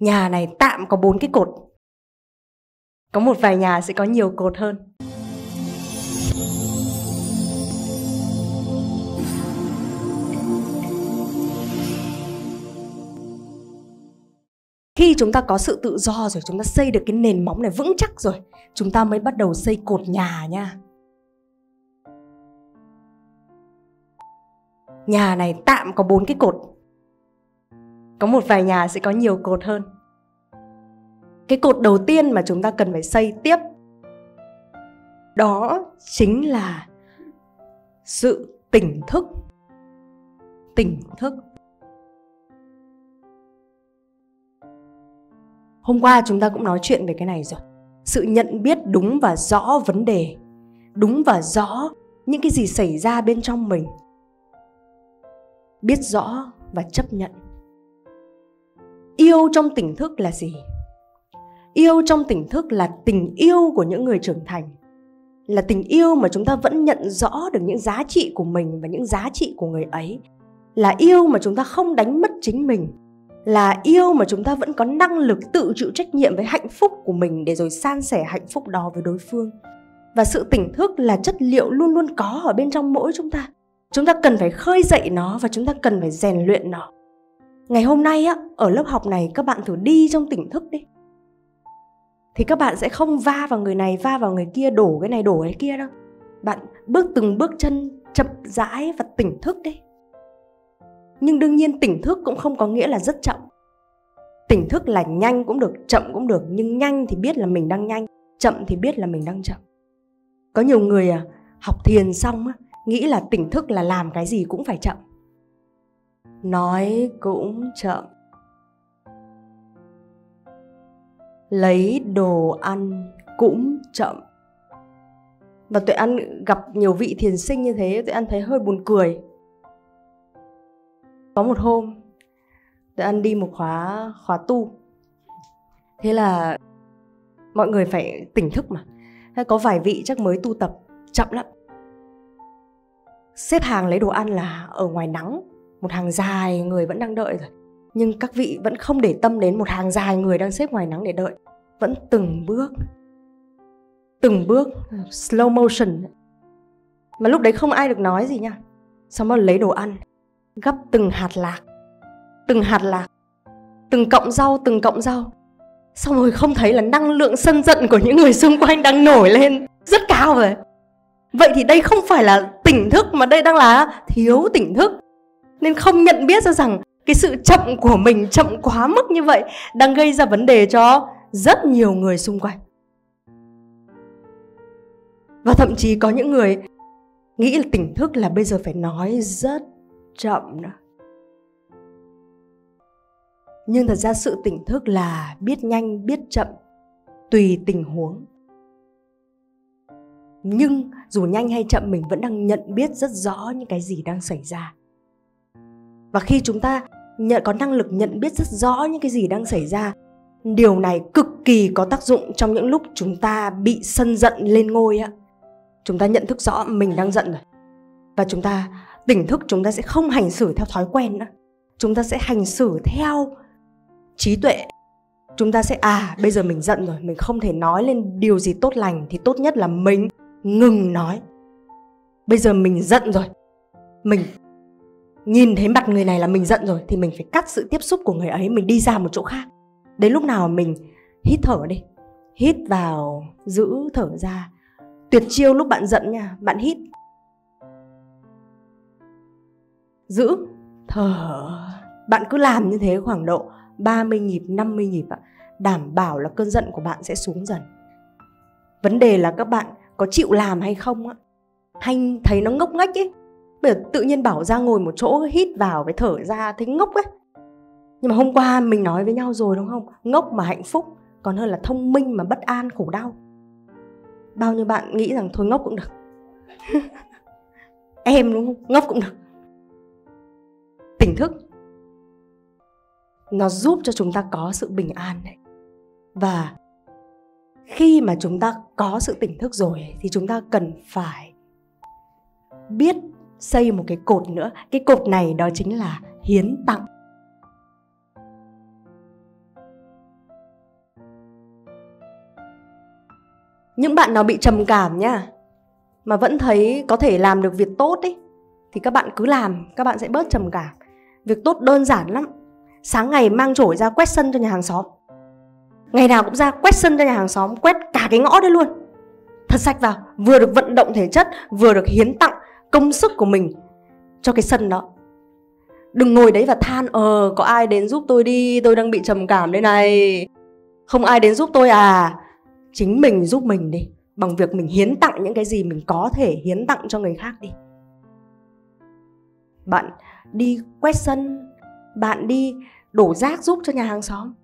Nhà này tạm có 4 cái cột. Có một vài nhà sẽ có nhiều cột hơn. Khi chúng ta có sự tự do rồi, chúng ta xây được cái nền móng này vững chắc rồi, chúng ta mới bắt đầu xây cột nhà nha. Nhà này tạm có 4 cái cột. Có một vài nhà sẽ có nhiều cột hơn. Cái cột đầu tiên mà chúng ta cần phải xây tiếp, đó chính là sự tỉnh thức. Tỉnh thức. Hôm qua chúng ta cũng nói chuyện về cái này rồi. Sự nhận biết đúng và rõ vấn đề, đúng và rõ những cái gì xảy ra bên trong mình. Biết rõ và chấp nhận. Yêu trong tỉnh thức là gì? Yêu trong tỉnh thức là tình yêu của những người trưởng thành. Là tình yêu mà chúng ta vẫn nhận rõ được những giá trị của mình và những giá trị của người ấy. Là yêu mà chúng ta không đánh mất chính mình. Là yêu mà chúng ta vẫn có năng lực tự chịu trách nhiệm với hạnh phúc của mình để rồi san sẻ hạnh phúc đó với đối phương. Và sự tỉnh thức là chất liệu luôn luôn có ở bên trong mỗi chúng ta. Chúng ta cần phải khơi dậy nó và chúng ta cần phải rèn luyện nó. Ngày hôm nay á, ở lớp học này các bạn thử đi trong tỉnh thức đi. Thì các bạn sẽ không va vào người này, va vào người kia, đổ cái này, đổ cái kia đâu. Bạn bước từng bước chân chậm rãi và tỉnh thức đi. Nhưng đương nhiên tỉnh thức cũng không có nghĩa là rất chậm. Tỉnh thức là nhanh cũng được, chậm cũng được. Nhưng nhanh thì biết là mình đang nhanh, chậm thì biết là mình đang chậm. Có nhiều người học thiền xong nghĩ là tỉnh thức là làm cái gì cũng phải chậm. Nói cũng chậm. Lấy đồ ăn cũng chậm. Và Tuệ An gặp nhiều vị thiền sinh như thế, Tuệ An thấy hơi buồn cười. Có một hôm, Tuệ An đi một khóa tu. Thế là mọi người phải tỉnh thức mà. Có vài vị chắc mới tu tập, chậm lắm. Xếp hàng lấy đồ ăn là ở ngoài nắng, một hàng dài người vẫn đang đợi rồi. Nhưng các vị vẫn không để tâm đến một hàng dài người đang xếp ngoài nắng để đợi. Vẫn từng bước, slow motion. Mà lúc đấy không ai được nói gì nha. Xong rồi lấy đồ ăn, gấp từng hạt lạc, từng hạt lạc, từng cọng rau, từng cọng rau. Xong rồi không thấy là năng lượng sân giận của những người xung quanh đang nổi lên rất cao rồi. Vậy thì đây không phải là tỉnh thức mà đây đang là thiếu tỉnh thức. Nên không nhận biết ra rằng cái sự chậm của mình, chậm quá mức như vậy đang gây ra vấn đề cho rất nhiều người xung quanh. Và thậm chí có những người nghĩ là tỉnh thức là bây giờ phải nói rất chậm nữa. Nhưng thật ra sự tỉnh thức là biết nhanh, biết chậm, tùy tình huống. Nhưng dù nhanh hay chậm mình vẫn đang nhận biết rất rõ những cái gì đang xảy ra. Và khi chúng ta có năng lực nhận biết rất rõ những cái gì đang xảy ra, điều này cực kỳ có tác dụng trong những lúc chúng ta bị sân giận lên ngôi. Chúng ta nhận thức rõ mình đang giận rồi. Và chúng ta tỉnh thức, chúng ta sẽ không hành xử theo thói quen nữa. Chúng ta sẽ hành xử theo trí tuệ. Chúng ta sẽ bây giờ mình giận rồi, mình không thể nói lên điều gì tốt lành thì tốt nhất là mình ngừng nói. Bây giờ mình giận rồi, mình nhìn thấy mặt người này là mình giận rồi thì mình phải cắt sự tiếp xúc của người ấy, mình đi ra một chỗ khác. Đến lúc nào mình hít thở đi, hít vào, giữ, thở ra. Tuyệt chiêu lúc bạn giận nha, bạn hít, giữ, thở. Bạn cứ làm như thế khoảng độ 30 nhịp, 50 nhịp ạ. Đảm bảo là cơn giận của bạn sẽ xuống dần. Vấn đề là các bạn có chịu làm hay không ạ. Hay thấy nó ngốc nghếch ấy. Bây giờ tự nhiên bảo ra ngồi một chỗ, hít vào với thở ra thấy ngốc ấy. Nhưng mà hôm qua mình nói với nhau rồi đúng không? Ngốc mà hạnh phúc còn hơn là thông minh mà bất an khổ đau. Bao nhiêu bạn nghĩ rằng thôi ngốc cũng được. Em đúng không? Ngốc cũng được. Tỉnh thức nó giúp cho chúng ta có sự bình an đấy. Và khi mà chúng ta có sự tỉnh thức rồi thì chúng ta cần phải biết xây một cái cột nữa. Cái cột này đó chính là hiến tặng. Những bạn nào bị trầm cảm nha, mà vẫn thấy có thể làm được việc tốt ý, thì các bạn cứ làm, các bạn sẽ bớt trầm cảm. Việc tốt đơn giản lắm. Sáng ngày mang chổi ra quét sân cho nhà hàng xóm. Ngày nào cũng ra quét sân cho nhà hàng xóm, quét cả cái ngõ đấy luôn. Thật sạch vào, vừa được vận động thể chất, vừa được hiến tặng công sức của mình cho cái sân đó. Đừng ngồi đấy và than, có ai đến giúp tôi đi, tôi đang bị trầm cảm đây này. Không ai đến giúp tôi à. Chính mình giúp mình đi, bằng việc mình hiến tặng những cái gì mình có thể hiến tặng cho người khác đi. Bạn đi quét sân, bạn đi đổ rác giúp cho nhà hàng xóm.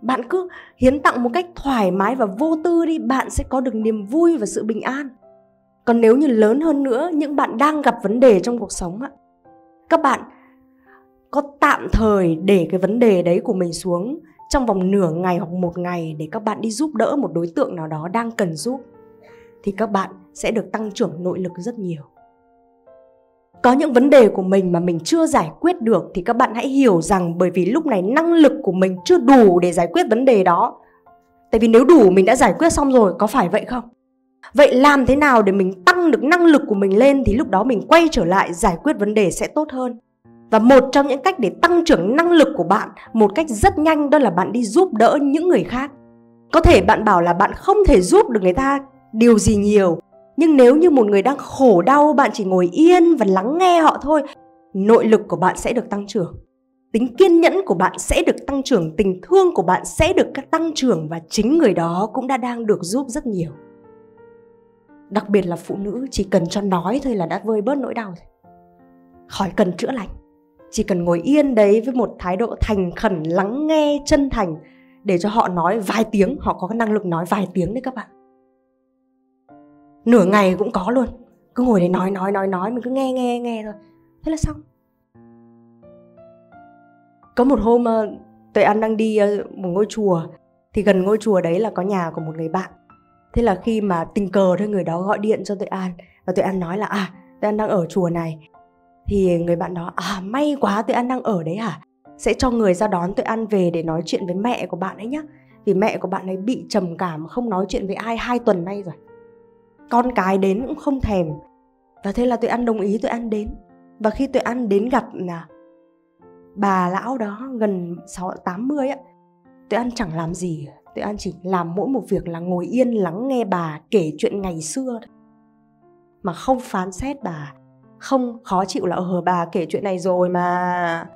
Bạn cứ hiến tặng một cách thoải mái và vô tư đi, bạn sẽ có được niềm vui và sự bình an. Còn nếu như lớn hơn nữa, những bạn đang gặp vấn đề trong cuộc sống, các bạn có tạm thời để cái vấn đề đấy của mình xuống trong vòng nửa ngày hoặc một ngày để các bạn đi giúp đỡ một đối tượng nào đó đang cần giúp, thì các bạn sẽ được tăng trưởng nội lực rất nhiều. Có những vấn đề của mình mà mình chưa giải quyết được thì các bạn hãy hiểu rằng bởi vì lúc này năng lực của mình chưa đủ để giải quyết vấn đề đó. Tại vì nếu đủ mình đã giải quyết xong rồi, có phải vậy không? Vậy làm thế nào để mình tăng được năng lực của mình lên thì lúc đó mình quay trở lại giải quyết vấn đề sẽ tốt hơn. Và một trong những cách để tăng trưởng năng lực của bạn một cách rất nhanh đó là bạn đi giúp đỡ những người khác. Có thể bạn bảo là bạn không thể giúp được người ta điều gì nhiều, nhưng nếu như một người đang khổ đau bạn chỉ ngồi yên và lắng nghe họ thôi, nội lực của bạn sẽ được tăng trưởng. Tính kiên nhẫn của bạn sẽ được tăng trưởng, tình thương của bạn sẽ được tăng trưởng và chính người đó cũng đang được giúp rất nhiều. Đặc biệt là phụ nữ, chỉ cần cho nói thôi là đã vơi bớt nỗi đau rồi. Khỏi cần chữa lành. Chỉ cần ngồi yên đấy với một thái độ thành khẩn, lắng nghe, chân thành để cho họ nói vài tiếng, họ có năng lực nói vài tiếng đấy các bạn. Nửa ngày cũng có luôn. Cứ ngồi đấy nói, mình cứ nghe thôi. Thế là xong. Có một hôm Tuệ An đang đi một ngôi chùa, thì gần ngôi chùa đấy là có nhà của một người bạn. Thế là khi mà tình cờ thôi người đó gọi điện cho Tuệ An và Tuệ An nói là Tuệ An đang ở chùa này. Thì người bạn đó, may quá Tuệ An đang ở đấy hả? Sẽ cho người ra đón Tuệ An về để nói chuyện với mẹ của bạn ấy nhá. Vì mẹ của bạn ấy bị trầm cảm, không nói chuyện với ai 2 tuần nay rồi. Con cái đến cũng không thèm. Và thế là Tuệ An đồng ý, Tuệ An đến. Và khi Tuệ An đến gặp bà lão đó gần 80 á, Tuệ An chẳng làm gì. Tuệ An chỉ làm mỗi một việc là ngồi yên lắng nghe bà kể chuyện ngày xưa. Mà không phán xét bà, không khó chịu là bà kể chuyện này rồi mà.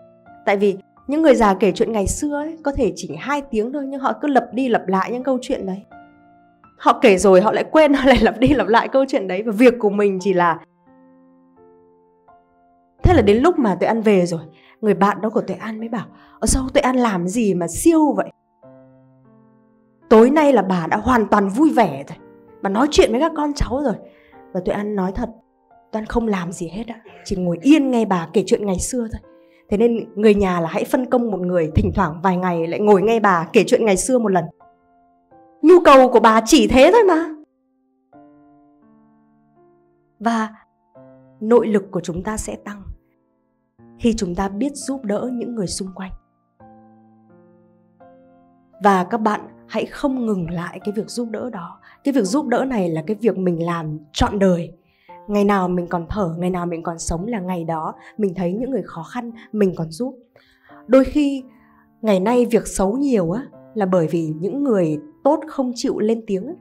Tại vì những người già kể chuyện ngày xưa ấy, có thể chỉ 2 tiếng thôi nhưng họ cứ lặp đi lặp lại những câu chuyện đấy. Họ kể rồi họ lại quên, họ lại lặp đi lặp lại câu chuyện đấy. Và việc của mình chỉ là... Thế là đến lúc mà Tuệ An về rồi, người bạn đó của Tuệ An mới bảo sao Tuệ An làm gì mà siêu vậy? Tối nay là bà đã hoàn toàn vui vẻ rồi, bà nói chuyện với các con cháu rồi. Và Tuệ An nói thật, Tuệ An không làm gì hết á, chỉ ngồi yên nghe bà kể chuyện ngày xưa thôi. Thế nên người nhà là hãy phân công một người thỉnh thoảng vài ngày lại ngồi nghe bà kể chuyện ngày xưa một lần. Nhu cầu của bà chỉ thế thôi mà. Và nội lực của chúng ta sẽ tăng khi chúng ta biết giúp đỡ những người xung quanh. Và các bạn hãy không ngừng lại cái việc giúp đỡ đó. Cái việc giúp đỡ này là cái việc mình làm trọn đời. Ngày nào mình còn thở, ngày nào mình còn sống là ngày đó mình thấy những người khó khăn mình còn giúp. Đôi khi ngày nay việc xấu nhiều á là bởi vì những người tốt không chịu lên tiếng á.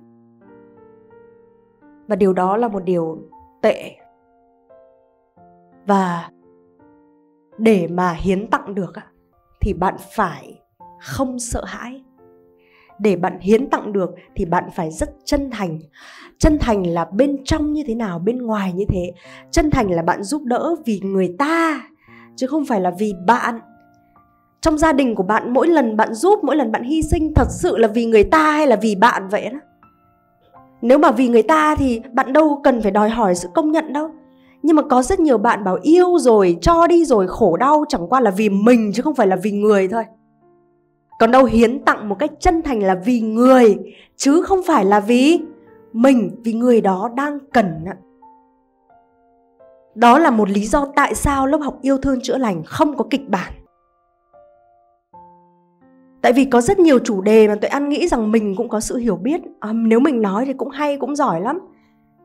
Và điều đó là một điều tệ. Và để mà hiến tặng được á thì bạn phải không sợ hãi. Để bạn hiến tặng được thì bạn phải rất chân thành. Chân thành là bên trong như thế nào, bên ngoài như thế. Chân thành là bạn giúp đỡ vì người ta, chứ không phải là vì bạn. Trong gia đình của bạn, mỗi lần bạn giúp, mỗi lần bạn hy sinh thật sự là vì người ta hay là vì bạn vậy đó. Nếu mà vì người ta thì bạn đâu cần phải đòi hỏi sự công nhận đâu. Nhưng mà có rất nhiều bạn bảo yêu rồi, cho đi rồi, khổ đau chẳng qua là vì mình chứ không phải là vì người thôi. Còn đâu hiến tặng một cách chân thành là vì người chứ không phải là vì mình, vì người đó đang cần. Đó là một lý do tại sao lớp học yêu thương chữa lành không có kịch bản. Tại vì có rất nhiều chủ đề mà Tuệ An nghĩ rằng mình cũng có sự hiểu biết, nếu mình nói thì cũng hay, cũng giỏi lắm,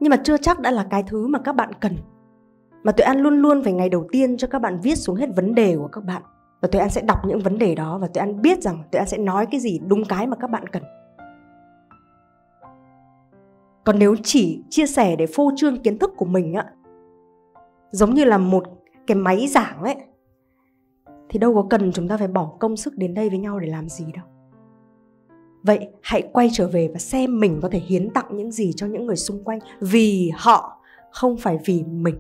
nhưng mà chưa chắc đã là cái thứ mà các bạn cần. Mà Tuệ An luôn luôn phải ngày đầu tiên cho các bạn viết xuống hết vấn đề của các bạn, và Tuệ An sẽ đọc những vấn đề đó, và Tuệ An biết rằng Tuệ An sẽ nói cái gì đúng cái mà các bạn cần. Còn nếu chỉ chia sẻ để phô trương kiến thức của mình á, giống như là một cái máy giảng ấy, thì đâu có cần chúng ta phải bỏ công sức đến đây với nhau để làm gì đâu. Vậy hãy quay trở về và xem mình có thể hiến tặng những gì cho những người xung quanh, vì họ, không phải vì mình.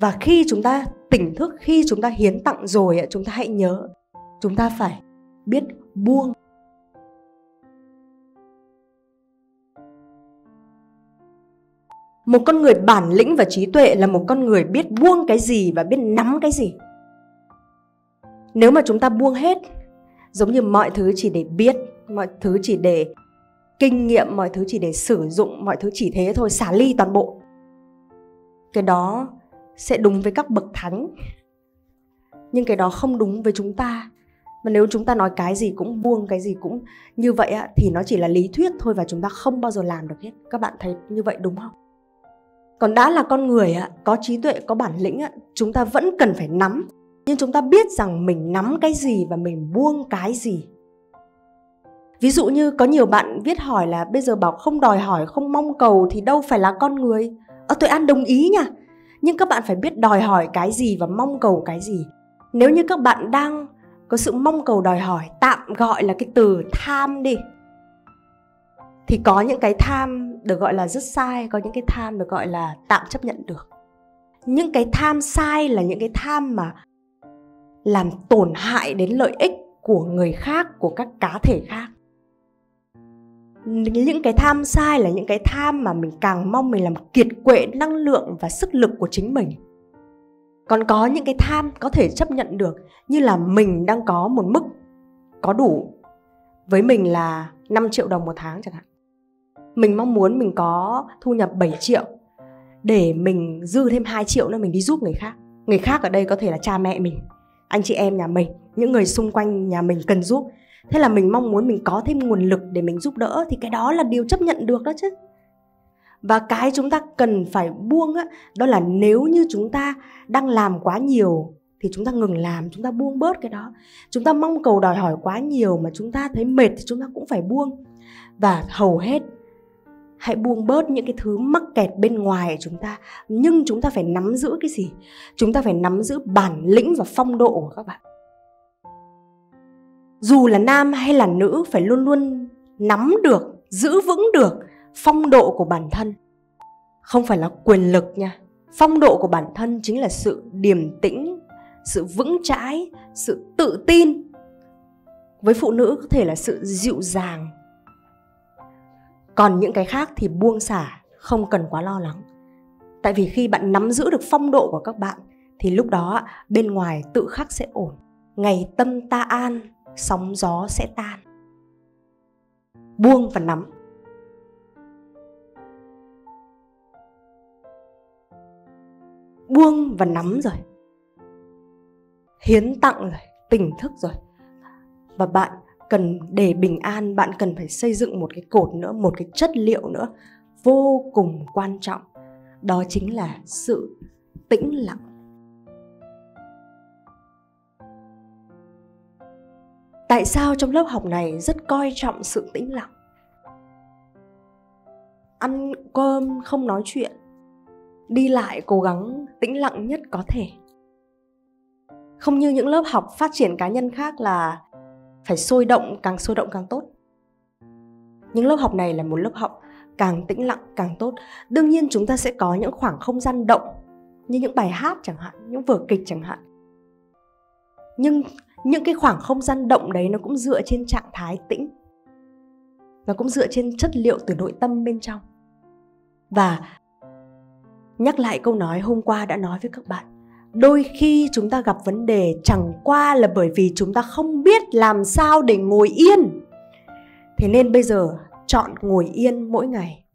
Và khi chúng ta tỉnh thức, khi chúng ta hiến tặng rồi, chúng ta hãy nhớ, chúng ta phải biết buông. Một con người bản lĩnh và trí tuệ là một con người biết buông cái gì và biết nắm cái gì. Nếu mà chúng ta buông hết, giống như mọi thứ chỉ để biết, mọi thứ chỉ để kinh nghiệm, mọi thứ chỉ để sử dụng, mọi thứ chỉ thế thôi, xả ly toàn bộ, cái đó sẽ đúng với các bậc thánh, nhưng cái đó không đúng với chúng ta. Mà nếu chúng ta nói cái gì cũng buông, cái gì cũng như vậy thì nó chỉ là lý thuyết thôi, và chúng ta không bao giờ làm được hết. Các bạn thấy như vậy đúng không? Còn đã là con người có trí tuệ, có bản lĩnh, chúng ta vẫn cần phải nắm, nhưng chúng ta biết rằng mình nắm cái gì và mình buông cái gì. Ví dụ như có nhiều bạn viết hỏi là bây giờ bảo không đòi hỏi, không mong cầu thì đâu phải là con người. Tuệ An đồng ý nha, nhưng các bạn phải biết đòi hỏi cái gì và mong cầu cái gì. Nếu như các bạn đang có sự mong cầu đòi hỏi, tạm gọi là cái từ tham đi, thì có những cái tham được gọi là rất sai, có những cái tham được gọi là tạm chấp nhận được. Những cái tham sai là những cái tham mà làm tổn hại đến lợi ích của người khác, của các cá thể khác. Những cái tham sai là những cái tham mà mình càng mong mình làm kiệt quệ năng lượng và sức lực của chính mình. Còn có những cái tham có thể chấp nhận được, như là mình đang có một mức có đủ, với mình là 5 triệu đồng một tháng chẳng hạn. Mình mong muốn mình có thu nhập 7 triệu để mình dư thêm 2 triệu nữa mình đi giúp người khác. Người khác ở đây có thể là cha mẹ mình, anh chị em nhà mình, những người xung quanh nhà mình cần giúp. Thế là mình mong muốn mình có thêm nguồn lực để mình giúp đỡ, thì cái đó là điều chấp nhận được đó chứ. Và cái chúng ta cần phải buông đó là nếu như chúng ta đang làm quá nhiều thì chúng ta ngừng làm, chúng ta buông bớt cái đó. Chúng ta mong cầu đòi hỏi quá nhiều mà chúng ta thấy mệt thì chúng ta cũng phải buông. Và hầu hết hãy buông bớt những cái thứ mắc kẹt bên ngoài của chúng ta. Nhưng chúng ta phải nắm giữ cái gì? Chúng ta phải nắm giữ bản lĩnh và phong độ của các bạn. Dù là nam hay là nữ, phải luôn luôn nắm được, giữ vững được phong độ của bản thân. Không phải là quyền lực nha. Phong độ của bản thân chính là sự điềm tĩnh, sự vững chãi, sự tự tin. Với phụ nữ có thể là sự dịu dàng. Còn những cái khác thì buông xả, không cần quá lo lắng. Tại vì khi bạn nắm giữ được phong độ của các bạn, thì lúc đó bên ngoài tự khắc sẽ ổn. Ngày tâm ta an, sóng gió sẽ tan. Buông và nắm. Buông và nắm rồi, hiến tặng rồi, tỉnh thức rồi. Và bạn cần để bình an, bạn cần phải xây dựng một cái cột nữa, một cái chất liệu nữa vô cùng quan trọng. Đó chính là sự tĩnh lặng. Tại sao trong lớp học này rất coi trọng sự tĩnh lặng? Ăn cơm không nói chuyện, đi lại cố gắng tĩnh lặng nhất có thể. Không như những lớp học phát triển cá nhân khác là phải sôi động càng tốt. Nhưng lớp học này là một lớp học càng tĩnh lặng càng tốt. Đương nhiên chúng ta sẽ có những khoảng không gian động, như những bài hát chẳng hạn, những vở kịch chẳng hạn. Nhưng những cái khoảng không gian động đấy nó cũng dựa trên trạng thái tĩnh. Nó cũng dựa trên chất liệu từ nội tâm bên trong. Và nhắc lại câu nói hôm qua đã nói với các bạn, đôi khi chúng ta gặp vấn đề chẳng qua là bởi vì chúng ta không biết làm sao để ngồi yên. Thế nên bây giờ chọn ngồi yên mỗi ngày.